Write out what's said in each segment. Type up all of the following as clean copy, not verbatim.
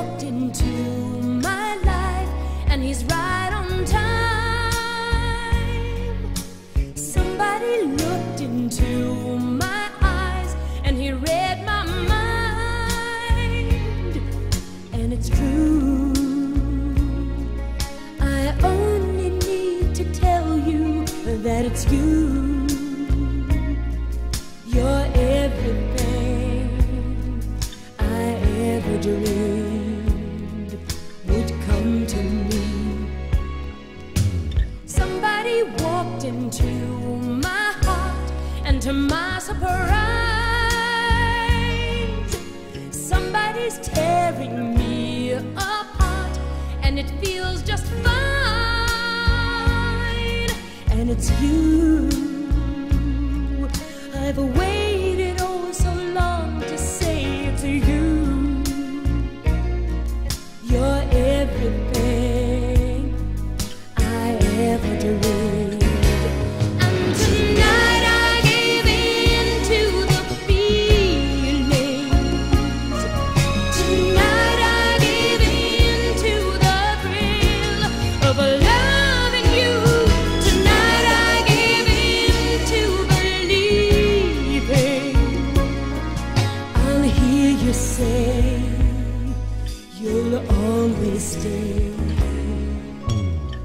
walked into my life, and he's right on time. Somebody looked into my eyes, and he read my mind. And it's true, I only need to tell you that it's you. Would come to me. Somebody walked into my heart, and to my surprise, somebody's tearing me apart, and it feels just fine. And it's you. I've waited oh so long to say it to you. Say you'll always stay.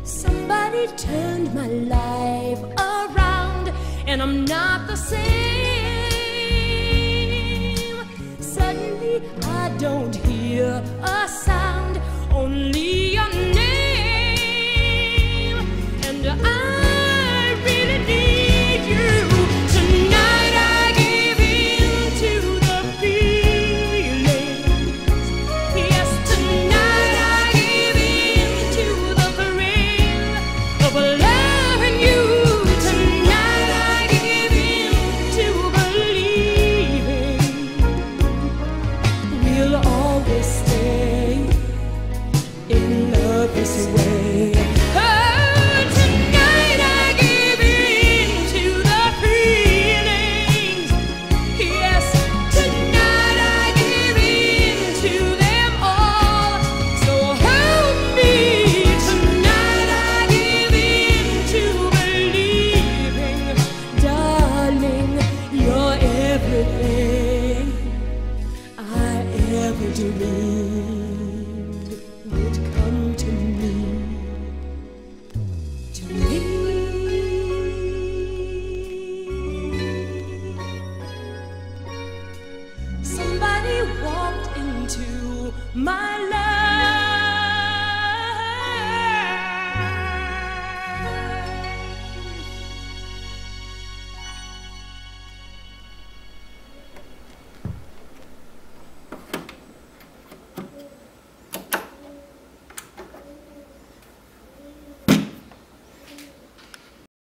Somebody turned my life around, and I'm not the same. Suddenly I don't hear a sound, only your name. And I really need you. Would come to me, to me. Somebody walked into my